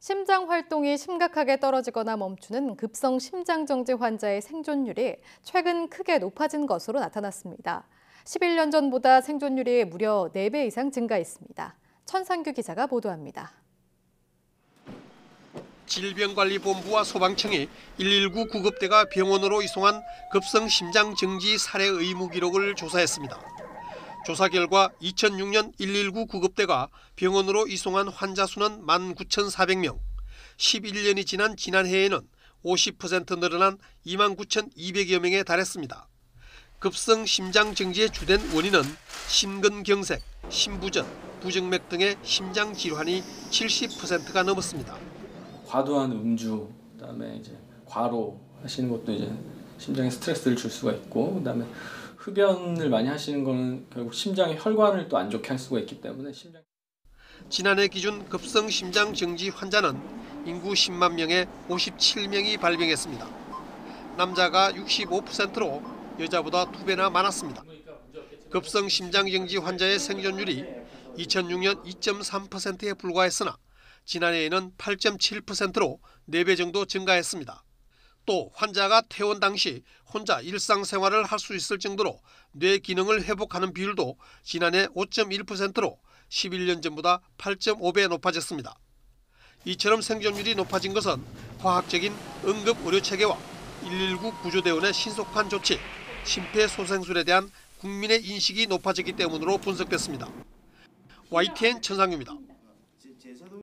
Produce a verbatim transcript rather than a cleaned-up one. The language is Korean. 심장 활동이 심각하게 떨어지거나 멈추는 급성 심장정지 환자의 생존율이 최근 크게 높아진 것으로 나타났습니다. 십일 년 전보다 생존율이 무려 네 배 이상 증가했습니다. 천상규 기자가 보도합니다. 질병관리본부와 소방청이 일일구 구급대가 병원으로 이송한 급성 심장정지 사례 의무 기록을 조사했습니다. 조사 결과 이천육 년 일일구 구급대가 병원으로 이송한 환자 수는 만 구천사백 명, 십일 년이 지난 지난해에는 오십 퍼센트 늘어난 이만 구천이백여 명에 달했습니다. 급성 심장정지의 주된 원인은 심근경색, 심부전, 부정맥 등의 심장질환이 칠십 퍼센트가 넘었습니다. 과도한 음주, 그다음에 이제 과로 하시는 것도 이제 심장에 스트레스를 줄 수가 있고, 그다음에 흡연을 많이 하시는 거는 결국 심장의 혈관을 또 안 좋게 할 수가 있기 때문에 심장. 지난해 기준 급성 심장 정지 환자는 인구 십만 명에 오십칠 명이 발병했습니다. 남자가 육십오 퍼센트로 여자보다 두 배나 많았습니다. 급성 심장 정지 환자의 생존율이 이천육 년 이 점 삼 퍼센트에 불과했으나 지난해에는 팔 점 칠 퍼센트로 네 배 정도 증가했습니다. 또 환자가 퇴원 당시 혼자 일상생활을 할 수 있을 정도로 뇌 기능을 회복하는 비율도 지난해 오 점 일 퍼센트로 십일 년 전보다 팔 점 오 배 높아졌습니다. 이처럼 생존율이 높아진 것은 과학적인 응급의료체계와 일일구 구조대원의 신속한 조치, 심폐소생술에 대한 국민의 인식이 높아졌기 때문으로 분석됐습니다. 와이티엔 천상규입니다.